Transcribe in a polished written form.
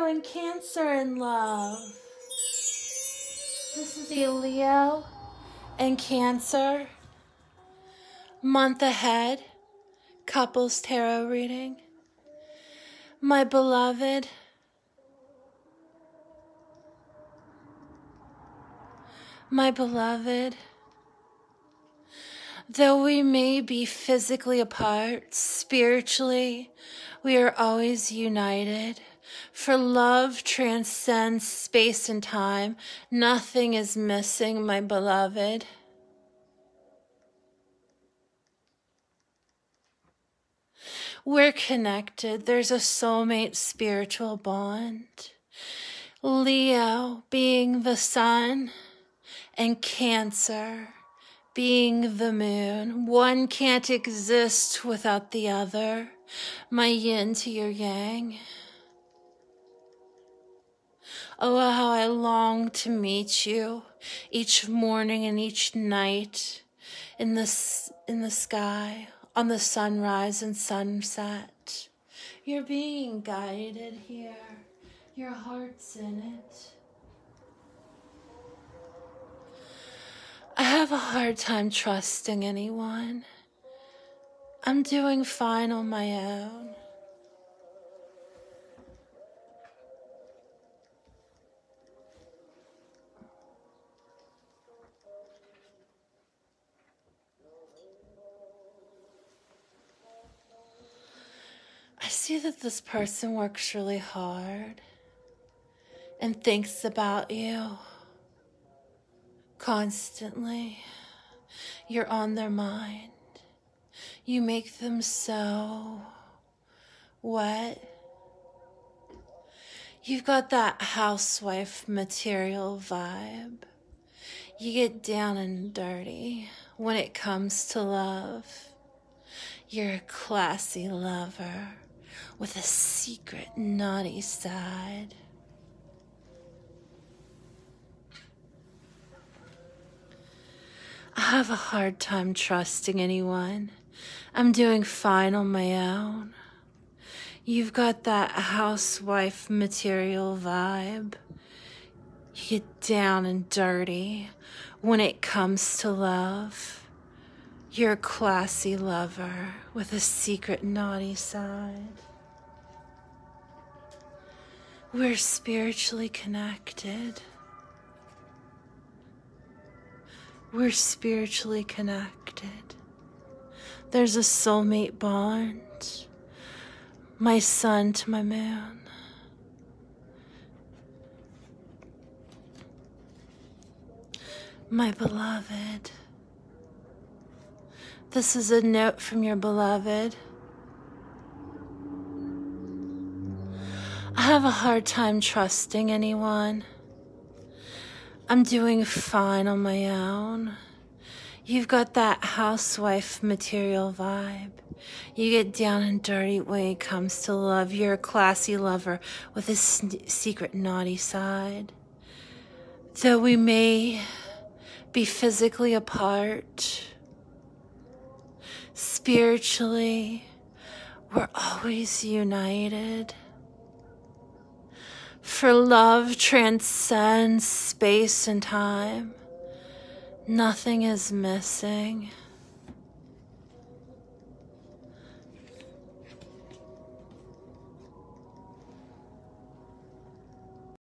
Leo and Cancer in love. This is the Leo and Cancer month ahead couples tarot reading. My beloved, my beloved, though we may be physically apart, spiritually, we are always united. For love transcends space and time. Nothing is missing, my beloved. We're connected. There's a soulmate spiritual bond. Leo being the sun and Cancer being the moon. One can't exist without the other. My yin to your yang. Oh, how I long to meet you each morning and each night in the sky, on the sunrise and sunset. You're being guided here. Your heart's in it. I have a hard time trusting anyone. I'm doing fine on my own. I see that this person works really hard and thinks about you constantly. You're on their mind. You make them so wet. You've got that housewife material vibe. You get down and dirty when it comes to love. You're a classy lover with a secret naughty side. I have a hard time trusting anyone. I'm doing fine on my own. You've got that housewife material vibe. You get down and dirty when it comes to love. You're a classy lover with a secret naughty side. We're spiritually connected. We're spiritually connected. There's a soulmate bond. My sun to my moon. My beloved. This is a note from your beloved. I have a hard time trusting anyone. I'm doing fine on my own. You've got that housewife material vibe. You get down and dirty when it comes to love. You're a classy lover with a secret naughty side. Though we may be physically apart, spiritually, we're always united. For love transcends space and time. Nothing is missing.